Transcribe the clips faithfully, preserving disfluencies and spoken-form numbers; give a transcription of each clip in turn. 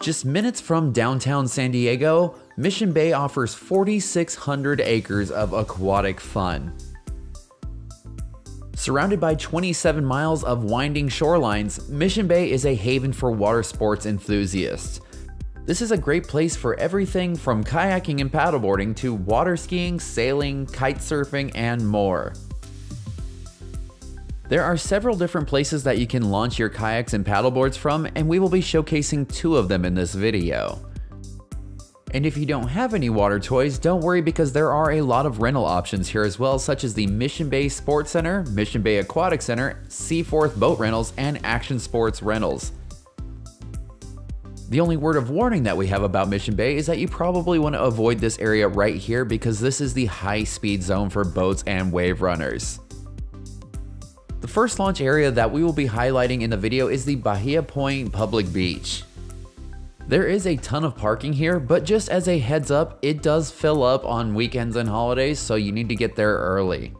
Just minutes from downtown San Diego, Mission Bay offers forty-six hundred acres of aquatic fun. Surrounded by twenty-seven miles of winding shorelines, Mission Bay is a haven for water sports enthusiasts. This is a great place for everything from kayaking and paddleboarding to water skiing, sailing, kite surfing, and more. There are several different places that you can launch your kayaks and paddleboards from, and we will be showcasing two of them in this video. And if you don't have any water toys, don't worry, because there are a lot of rental options here as well, such as the Mission Bay Sports Center, Mission Bay Aquatic Center, Seaforth Boat Rentals, and Action Sports Rentals. The only word of warning that we have about Mission Bay is that you probably want to avoid this area right here, because this is the high-speed zone for boats and wave runners. The first launch area that we will be highlighting in the video is the Bahia Point Public Beach. There is a ton of parking here, but just as a heads up, it does fill up on weekends and holidays, so you need to get there early.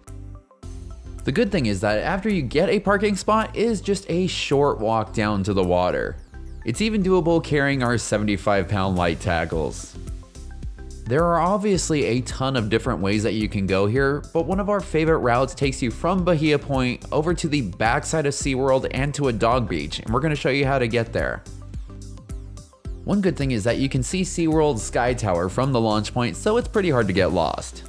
The good thing is that after you get a parking spot, it is just a short walk down to the water. It's even doable carrying our seventy-five pound light tackles. There are obviously a ton of different ways that you can go here, but one of our favorite routes takes you from Bahia Point over to the backside of SeaWorld and to a dog beach, and we're going to show you how to get there. One good thing is that you can see SeaWorld's Sky Tower from the launch point, so it's pretty hard to get lost.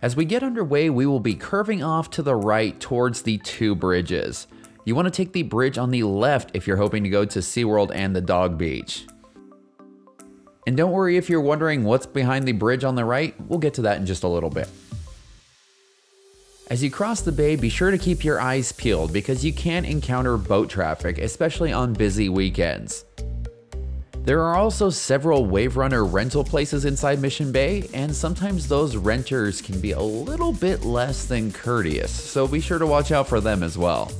As we get underway, we will be curving off to the right towards the two bridges. You want to take the bridge on the left if you're hoping to go to SeaWorld and the dog beach. And don't worry if you're wondering what's behind the bridge on the right, we'll get to that in just a little bit. As you cross the bay, be sure to keep your eyes peeled because you can encounter boat traffic, especially on busy weekends. There are also several wave runner rental places inside Mission Bay, and sometimes those renters can be a little bit less than courteous, so be sure to watch out for them as well.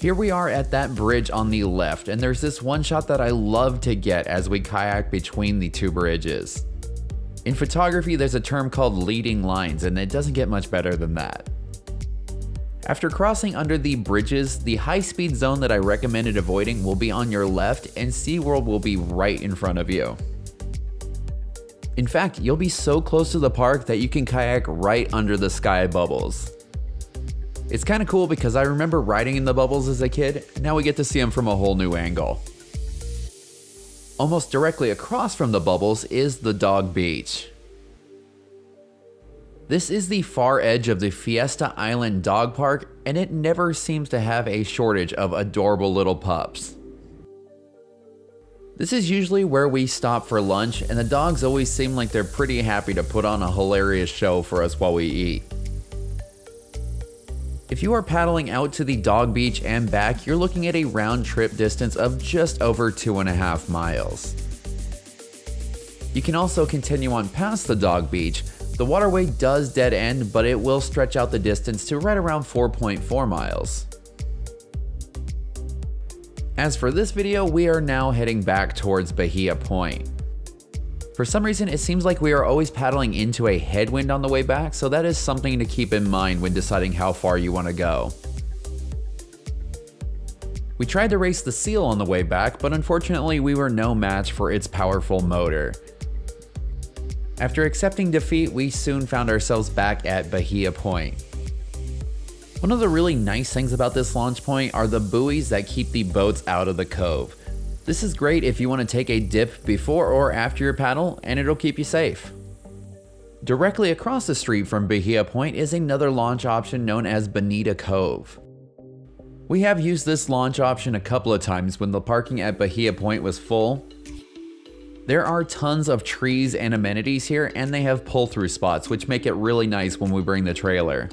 Here we are at that bridge on the left, and there's this one shot that I love to get as we kayak between the two bridges. In photography, there's a term called leading lines, and it doesn't get much better than that. After crossing under the bridges, the high-speed zone that I recommended avoiding will be on your left, and SeaWorld will be right in front of you. In fact, you'll be so close to the park that you can kayak right under the sky bubbles. It's kind of cool because I remember riding in the bubbles as a kid. Now we get to see them from a whole new angle. Almost directly across from the bubbles is the dog beach. This is the far edge of the Fiesta Island Dog Park, and it never seems to have a shortage of adorable little pups. This is usually where we stop for lunch, and the dogs always seem like they're pretty happy to put on a hilarious show for us while we eat. If you are paddling out to the dog beach and back, you're looking at a round trip distance of just over two and a half miles. You can also continue on past the dog beach. The waterway does dead end, but it will stretch out the distance to right around four point four miles. As for this video, we are now heading back towards Bahia Point. For some reason, it seems like we are always paddling into a headwind on the way back, so that is something to keep in mind when deciding how far you want to go. We tried to race the seal on the way back, but unfortunately we were no match for its powerful motor. After accepting defeat, we soon found ourselves back at Bahia Point. One of the really nice things about this launch point are the buoys that keep the boats out of the cove. This is great if you want to take a dip before or after your paddle, and it'll keep you safe. Directly across the street from Bahia Point is another launch option known as Bonita Cove. We have used this launch option a couple of times when the parking at Bahia Point was full. There are tons of trees and amenities here, and they have pull-through spots, which make it really nice when we bring the trailer.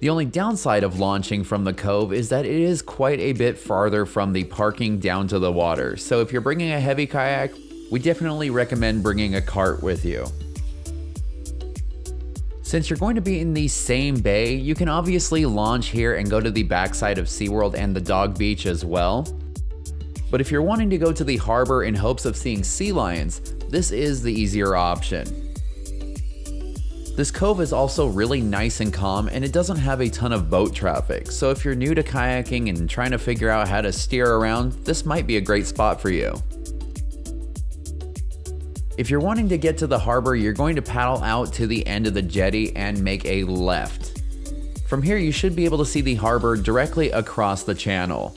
The only downside of launching from the cove is that it is quite a bit farther from the parking down to the water, so if you're bringing a heavy kayak, we definitely recommend bringing a cart with you. Since you're going to be in the same bay, you can obviously launch here and go to the backside of SeaWorld and the dog beach as well. But if you're wanting to go to the harbor in hopes of seeing sea lions, this is the easier option. This cove is also really nice and calm, and it doesn't have a ton of boat traffic, so if you're new to kayaking and trying to figure out how to steer around, this might be a great spot for you. If you're wanting to get to the harbor, you're going to paddle out to the end of the jetty and make a left. From here, you should be able to see the harbor directly across the channel.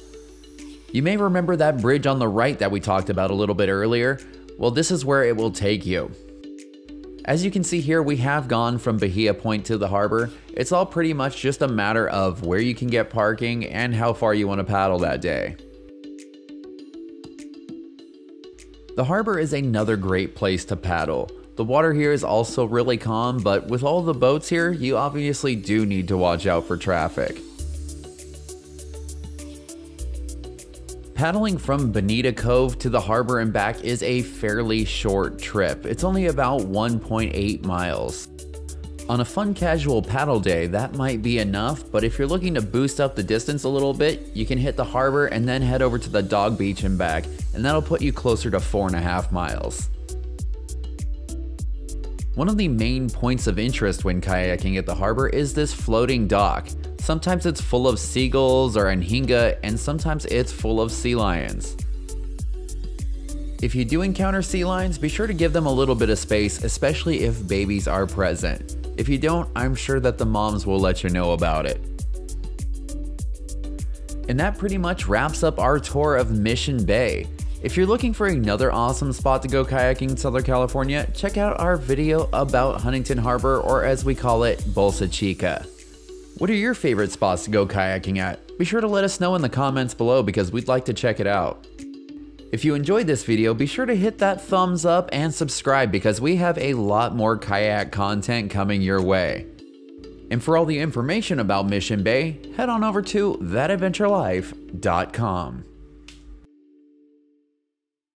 You may remember that bridge on the right that we talked about a little bit earlier. Well, this is where it will take you. As you can see here, we have gone from Bahia Point to the harbor. It's all pretty much just a matter of where you can get parking and how far you want to paddle that day. The harbor is another great place to paddle. The water here is also really calm, but with all the boats here, you obviously do need to watch out for traffic. Paddling from Bonita Cove to the harbor and back is a fairly short trip. It's only about one point eight miles. On a fun casual paddle day, that might be enough, but if you're looking to boost up the distance a little bit, you can hit the harbor and then head over to the dog beach and back, and that'll put you closer to four and a half miles. One of the main points of interest when kayaking at the harbor is this floating dock. Sometimes it's full of seagulls or anhinga, and sometimes it's full of sea lions. If you do encounter sea lions, be sure to give them a little bit of space, especially if babies are present. If you don't, I'm sure that the moms will let you know about it. And that pretty much wraps up our tour of Mission Bay. If you're looking for another awesome spot to go kayaking in Southern California, check out our video about Huntington Harbor, or as we call it, Bolsa Chica. What are your favorite spots to go kayaking at? Be sure to let us know in the comments below because we'd like to check it out. If you enjoyed this video, be sure to hit that thumbs up and subscribe because we have a lot more kayak content coming your way. And for all the information about Mission Bay, head on over to that adventure life dot com.